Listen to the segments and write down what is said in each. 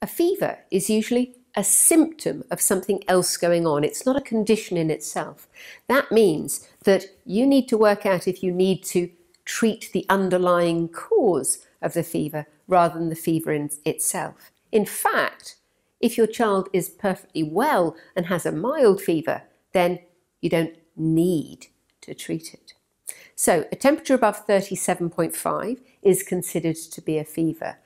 A fever is usually a symptom of something else going on. It's not a condition in itself. That means that you need to work out if you need to treat the underlying cause of the fever rather than the fever in itself. In fact, if your child is perfectly well and has a mild fever, then you don't need to treat it. So a temperature above 37.5 is considered to be a fever,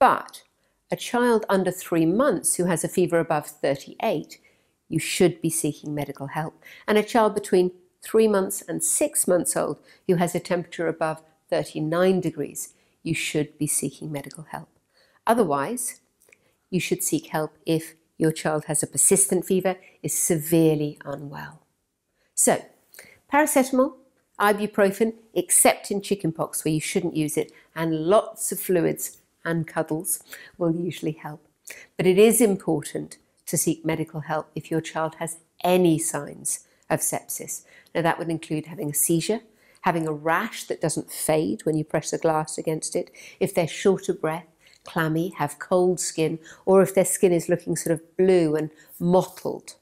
but a child under 3 months who has a fever above 38, you should be seeking medical help. And a child between 3 months and 6 months old who has a temperature above 39 degrees, you should be seeking medical help. Otherwise, you should seek help if your child has a persistent fever, is severely unwell. So, paracetamol, ibuprofen, except in chickenpox where you shouldn't use it, and lots of fluids and cuddles will usually help. But it is important to seek medical help if your child has any signs of sepsis. Now that would include having a seizure, having a rash that doesn't fade when you press a glass against it, if they're short of breath, clammy, have cold skin, or if their skin is looking sort of blue and mottled.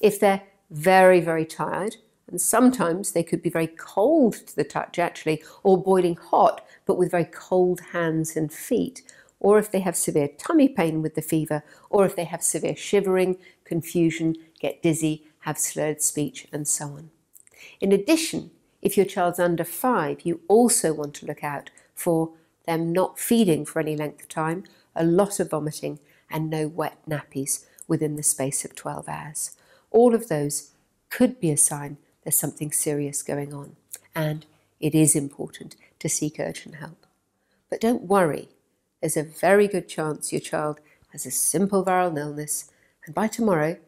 If they're very, very tired, and sometimes they could be very cold to the touch actually, or boiling hot, but with very cold hands and feet, or if they have severe tummy pain with the fever, or if they have severe shivering, confusion, get dizzy, have slurred speech, and so on. In addition, if your child's under 5, you also want to look out for them not feeding for any length of time, a lot of vomiting, and no wet nappies within the space of 12 hours. All of those could be a sign there's something serious going on, and it is important to seek urgent help. But don't worry, there's a very good chance your child has a simple viral illness, and by tomorrow,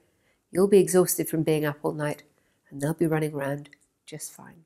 you'll be exhausted from being up all night, and they'll be running around just fine.